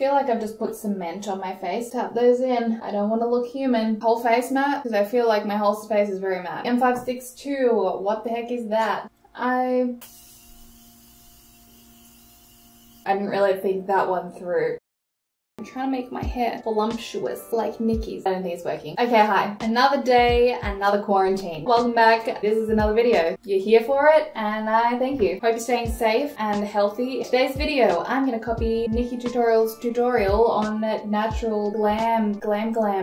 feel like I've just put cement on my face. Tap those in. I don't want to look human. Whole face matte, because I feel like my whole face is very matte. M562, what the heck is that? I didn't really think that one through. I'm trying to make my hair voluptuous, like Nikkie's. I don't think it's working. Okay, hi. Another day, another quarantine. Welcome back. This is another video. You're here for it, and I thank you. Hope you're staying safe and healthy. In today's video, I'm gonna copy NikkieTutorials' tutorial on that natural glam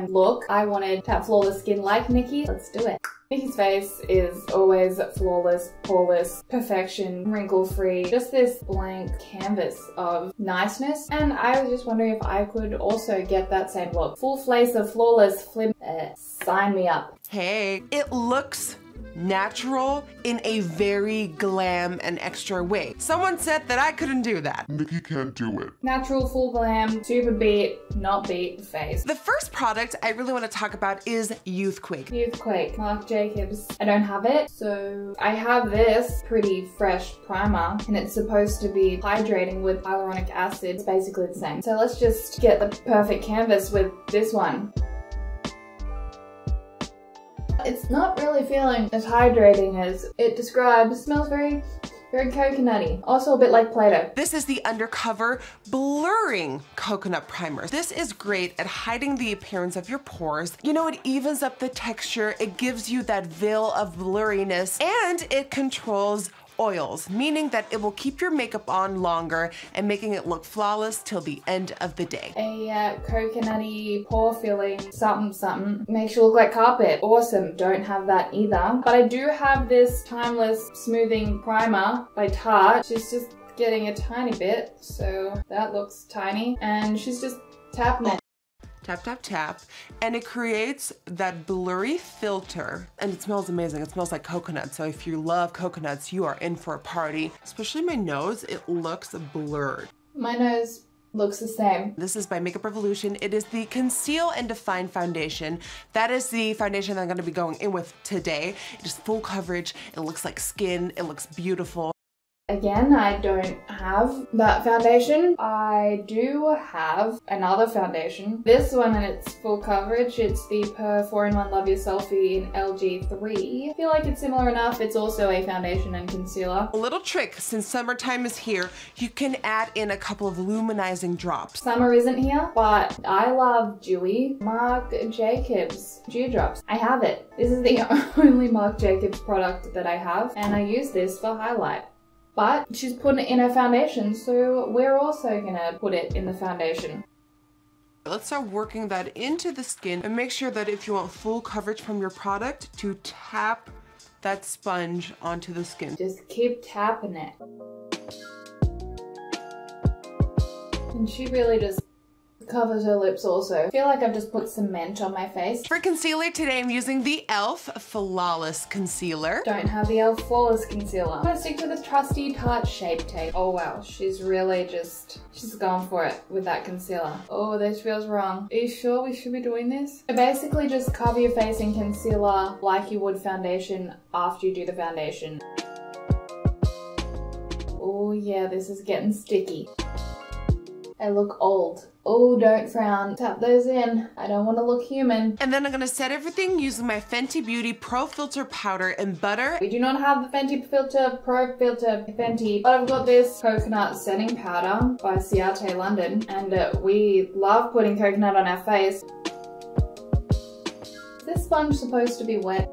look. I wanted to have flawless skin like Nikkie. Let's do it. Nikkie's face is always flawless, poreless, perfection, wrinkle-free, just this blank canvas of niceness. And I was just wondering if I could also get that same look. Full face of flawless flim. Sign me up. Hey, it looks natural in a very glam and extra way. Someone said that I couldn't do that. Nikkie can't do it. Natural, full glam, super beat, not beat the face. The first product I really want to talk about is Youthquake. Youthquake, Marc Jacobs. I don't have it, so I have this pretty fresh primer, and it's supposed to be hydrating with hyaluronic acid. It's basically the same. So let's just get the perfect canvas with this one. It's not really feeling as hydrating as it describes. It smells very coconutty. Also a bit like Play-Doh. This is the Undercover Blurring Coconut Primer. This is great at hiding the appearance of your pores. You know, it evens up the texture. It gives you that veil of blurriness, and it controls oils, meaning that it will keep your makeup on longer and making it look flawless till the end of the day. A coconutty pore filling something makes you look like carpet. Awesome, don't have that either. But I do have this Timeless Smoothing Primer by Tarte. She's just getting a tiny bit, so that looks tiny, and she's just tapping it. Tap, tap, tap, and it creates that blurry filter, and it smells amazing. It smells like coconut, so if you love coconuts, you are in for a party. Especially my nose, it looks blurred. My nose looks the same. This is by Makeup Revolution. It is the Conceal and Define Foundation. That is the foundation that I'm gonna be going in with today. It is full coverage, it looks like skin, it looks beautiful. Again, I don't have that foundation. I do have another foundation. This one, and it's full coverage. It's the Pur 4-in-1 Love Yourselfie in LG3. I feel like it's similar enough. It's also a foundation and concealer. A little trick, since summertime is here, you can add in a couple of luminizing drops. Summer isn't here, but I love dewy Marc Jacobs Dewdrops. I have it. This is the only Marc Jacobs product that I have, and I use this for highlight. But she's putting it in her foundation, so we're also gonna put it in the foundation. Let's start working that into the skin, and make sure that if you want full coverage from your product, to tap that sponge onto the skin. Just keep tapping it. And she really just covers her lips also. I feel like I've just put cement on my face. For concealer today, I'm using the ELF Flawless Concealer. Don't have the ELF Flawless Concealer. I'm gonna stick to the trusty Tarte Shape Tape. Oh wow, she's really just, she's gone for it with that concealer. Oh, this feels wrong. Are you sure we should be doing this? So basically just cover your face in concealer like you would foundation after you do the foundation. Oh yeah, this is getting sticky. I look old. Oh, don't frown. Tap those in. I don't want to look human. And then I'm gonna set everything using my Fenty Beauty Pro Filter powder and butter. We do not have the Fenty Pro Filter Fenty, but I've got this coconut setting powder by Ciate London, and we love putting coconut on our face. Is this sponge supposed to be wet?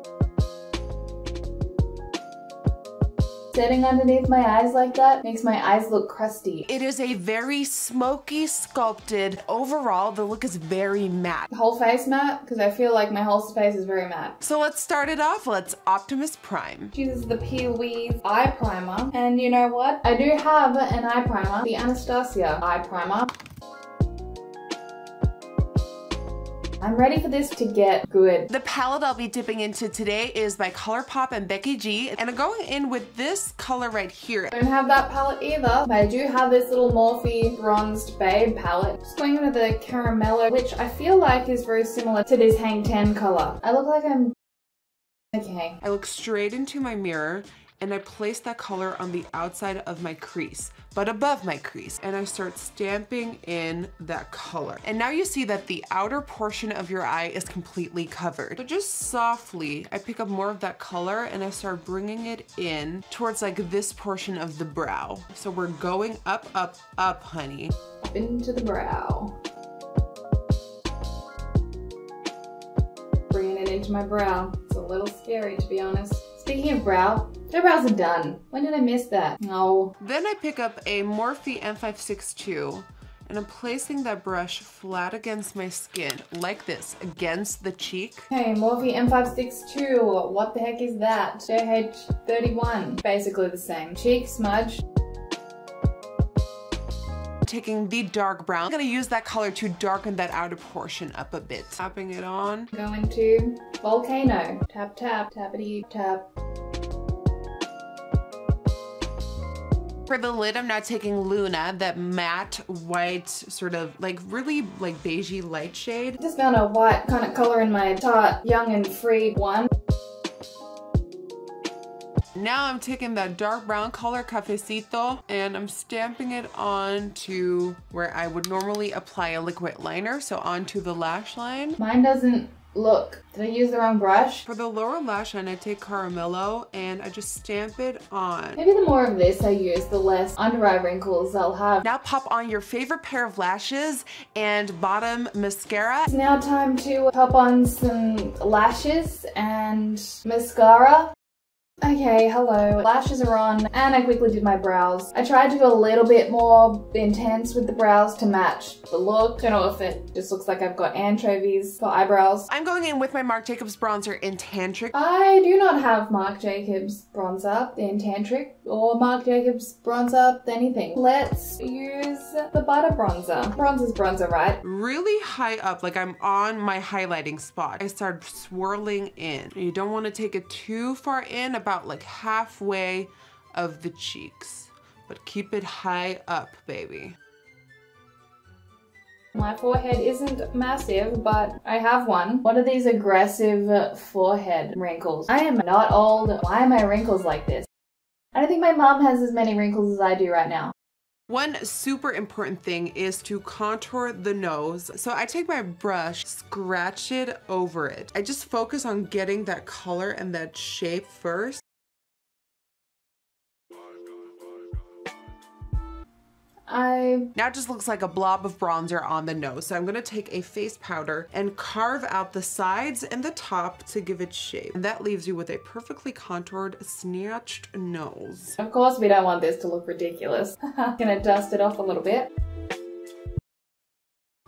Setting underneath my eyes like that makes my eyes look crusty. It is a very smoky, sculpted. Overall, the look is very matte. Whole face matte, because I feel like my whole face is very matte. So let's start it off. Let's Optimus Prime. She uses the Pee-Wee's eye primer. And you know what? I do have an eye primer, the Anastasia eye primer. I'm ready for this to get good. The palette I'll be dipping into today is by ColourPop and Becky G, and I'm going in with this color right here. I don't have that palette either, but I do have this little Morphe Bronzed Babe palette. Just going in with the Caramello, which I feel like is very similar to this Hang Ten color. I look like I'm okay. I look straight into my mirror and I place that color on the outside of my crease, but above my crease, and I start stamping in that color. And now you see that the outer portion of your eye is completely covered. So just softly, I pick up more of that color and I start bringing it in towards like this portion of the brow. So we're going up, up, up, honey. Up into the brow. Bringing it into my brow. It's a little scary, to be honest. Speaking of brow, their brows are done. When did I miss that? No. Then I pick up a Morphe M562 and I'm placing that brush flat against my skin, like this, against the cheek. Okay, Morphe M562, what the heck is that? JH31, basically the same. Cheek, smudge. Taking the dark brown, I'm gonna use that color to darken that outer portion up a bit. Tapping it on. Going to volcano. Tap, tap, tappity, tap. For the lid, I'm now taking Luna, that matte white sort of like really like beigey light shade. Just found a white kind of color in my Tarte Young and Free one. Now I'm taking that dark brown color, Cafecito, and I'm stamping it onto where I would normally apply a liquid liner, so onto the lash line. Mine doesn't look. Did I use the wrong brush? For the lower lash line, I take Caramello and I just stamp it on. Maybe the more of this I use, the less under eye wrinkles I'll have. Now pop on your favorite pair of lashes and bottom mascara. It's now time to pop on some lashes and mascara. Okay, hello. Lashes are on and I quickly did my brows. I tried to go a little bit more intense with the brows to match the look. Don't know if it just looks like I've got anchovies for eyebrows. I'm going in with my Marc Jacobs bronzer in Tantric. I do not have Marc Jacobs bronzer in Tantric or Marc Jacobs bronzer anything. Let's use the butter bronzer. Bronze is bronzer, right? Really high up, like I'm on my highlighting spot. I start swirling in. You don't want to take it too far in, about like halfway of the cheeks, but keep it high up, baby. My forehead isn't massive, but I have one. What are these aggressive forehead wrinkles? I am not old. Why are my wrinkles like this? I don't think my mom has as many wrinkles as I do right now. One super important thing is to contour the nose. So I take my brush, scratch it over it. I just focus on getting that color and that shape first. Now it just looks like a blob of bronzer on the nose. So I'm gonna take a face powder and carve out the sides and the top to give it shape. And that leaves you with a perfectly contoured, snatched nose. Of course we don't want this to look ridiculous. Gonna dust it off a little bit.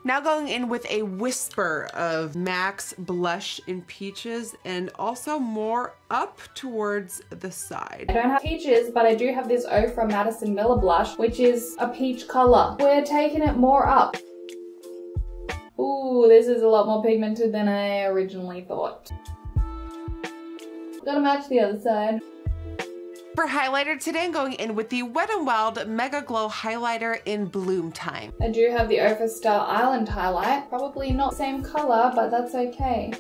Now going in with a whisper of Max Blush in Peaches and also more up towards the side. I don't have peaches, but I do have this Ofra Madison Miller blush, which is a peach color. We're taking it more up. Ooh, this is a lot more pigmented than I originally thought. Gotta match the other side. For highlighter today, I'm going in with the Wet n Wild Mega Glow Highlighter in Bloom Time. I do have the Ofra Style Island Highlight. Probably not the same color, but that's okay.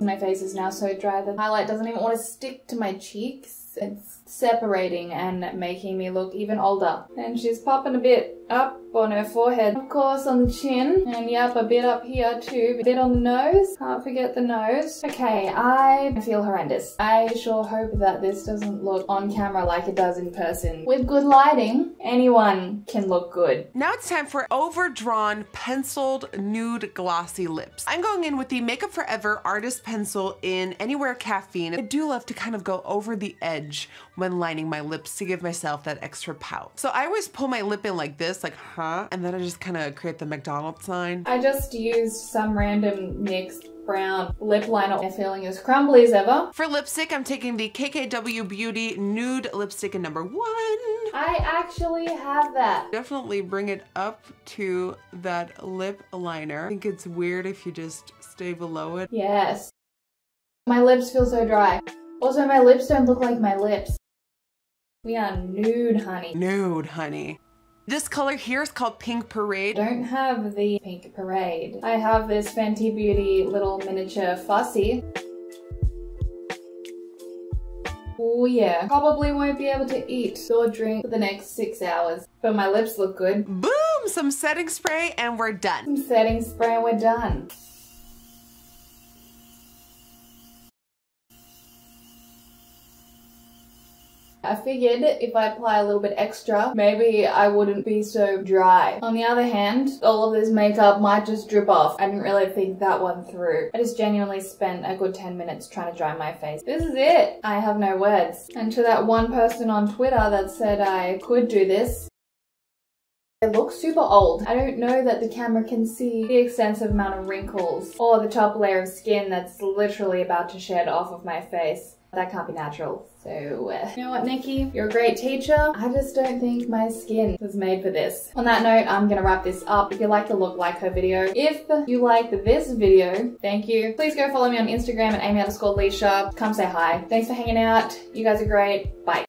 My face is now so dry that the highlight doesn't even want to stick to my cheeks. It's separating and making me look even older. And she's popping a bit up on her forehead, of course on the chin, and yep, a bit up here too, a bit on the nose. Can't forget the nose. Okay, I feel horrendous. I sure hope that this doesn't look on camera like it does in person. With good lighting, anyone can look good. Now it's time for overdrawn, penciled, nude, glossy lips. I'm going in with the Makeup Forever Artist Pencil in Anywhere Caffeine. I do love to kind of go over the edge when lining my lips to give myself that extra pout. So I always pull my lip in like this, like huh? And then I just kind of create the McDonald's sign. I just used some random NYX brown lip liner. I'm feeling as crumbly as ever. For lipstick, I'm taking the KKW Beauty Nude Lipstick in number 1. I actually have that. Definitely bring it up to that lip liner. I think it's weird if you just stay below it. Yes. My lips feel so dry. Also, my lips don't look like my lips. We are nude, honey. Nude, honey. This color here is called Pink Parade. I don't have the Pink Parade. I have this Fenty Beauty little miniature fussy. Oh yeah, probably won't be able to eat or drink for the next 6 hours. But my lips look good. Boom! Some setting spray and we're done. Some setting spray and we're done. I figured if I apply a little bit extra, maybe I wouldn't be so dry. On the other hand, all of this makeup might just drip off. I didn't really think that one through. I just genuinely spent a good 10 minutes trying to dry my face. This is it. I have no words. And to that one person on Twitter that said I could do this, I look super old. I don't know that the camera can see the extensive amount of wrinkles or the top layer of skin that's literally about to shed off of my face. That can't be natural. So, you know what, Nikki? You're a great teacher. I just don't think my skin was made for this. On that note, I'm gonna wrap this up. If you like the look, like her video. If you like this video, thank you. Please go follow me on Instagram at Amy_Leesha. Come say hi. Thanks for hanging out. You guys are great. Bye.